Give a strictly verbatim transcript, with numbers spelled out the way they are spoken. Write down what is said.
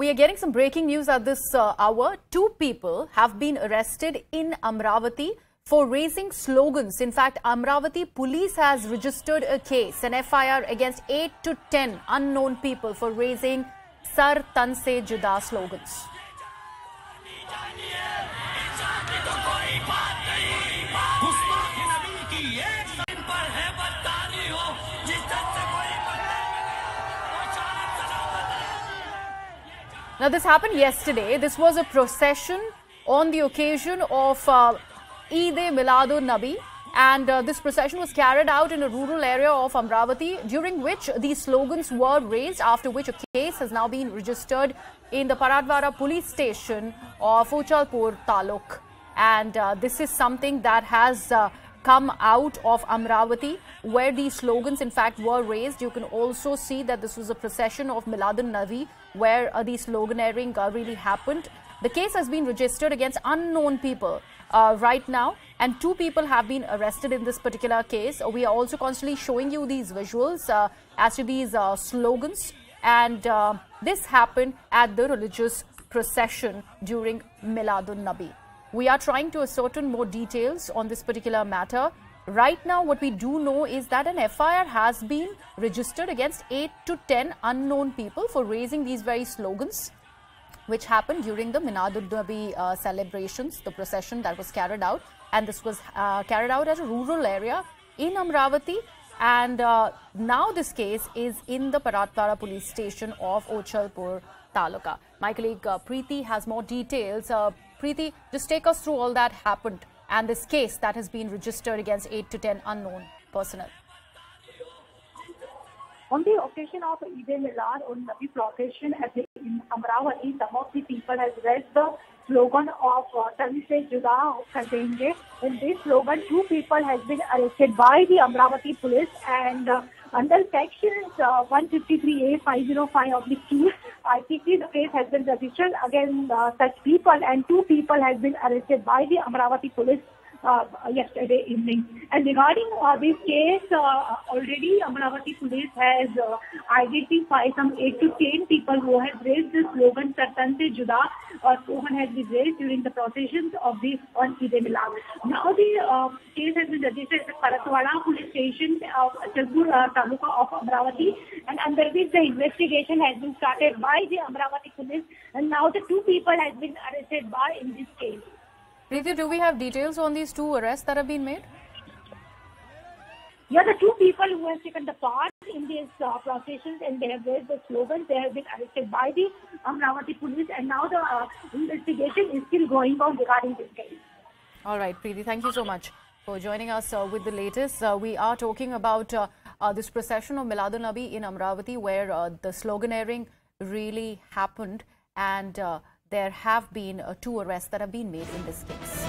We are getting some breaking news at this uh, hour. Two people have been arrested in Amravati for raising slogans. In fact, Amravati police has registered a case, an F I R against eight to ten unknown people for raising Sar Tan Se Juda slogans. Now, this happened yesterday. This was a procession on the occasion of uh, Eid Milad un Nabi, and uh, this procession was carried out in a rural area of Amravati, during which these slogans were raised, after which a case has now been registered in the Paradvara police station of Achalpur Taluk. And uh, this is something that has uh, come out of Amravati, where these slogans in fact were raised. You can also see that this was a procession of Milad un Nabi, where uh, the sloganeering uh, really happened. The case has been registered against unknown people uh, right now, and two people have been arrested in this particular case. We are also constantly showing you these visuals uh, as to these uh, slogans, and uh, this happened at the religious procession during Milad un Nabi. We are trying to ascertain more details on this particular matter. Right now, what we do know is that an F I R has been registered against eight to ten unknown people for raising these very slogans, which happened during the Milad un Nabi uh, celebrations, the procession that was carried out. And this was uh, carried out at a rural area in Amravati. And uh, now this case is in the Paradvara police station of Achalpur Taluka. My colleague uh, Preeti has more details. Uh, Preeti, just take us through all that happened and this case that has been registered against eight to ten unknown personnel. On the occasion of Eid Milad un Nabi procession in Amravati, some of the people have read the slogan of Tan Se Juda Karenge. In this slogan, two people have been arrested by the Amravati police, and uh, under sections uh, one fifty-three A, five oh five of the two, I P C, the case has been registered against uh, such people, and two people have been arrested by the Amravati police uh, yesterday evening. And regarding uh, this case, uh, already Amravati police has uh, identified some eight to ten people who have raised the slogan Sar Tan Se Juda, or slogan has been raised during the processions of this on Eid Milad. Now the uh, case has been registered at the Paradvara police station of Achalpur uh, Taluka of Amravati, and under which the investigation has been started by the Amravati police, and now the two people have been arrested by in this case. Preeti, do we have details on these two arrests that have been made? Yeah, the two people who have taken the part in these uh, processions and they have raised the slogans, they have been arrested by the Amravati police, and now the uh, investigation is still going on regarding this case. All right, Preeti, thank you so much for joining us uh, with the latest. Uh, we are talking about uh, uh, this procession of Milad un Nabi in Amravati, where uh, the sloganeering really happened, and uh, there have been uh, two arrests that have been made in this case.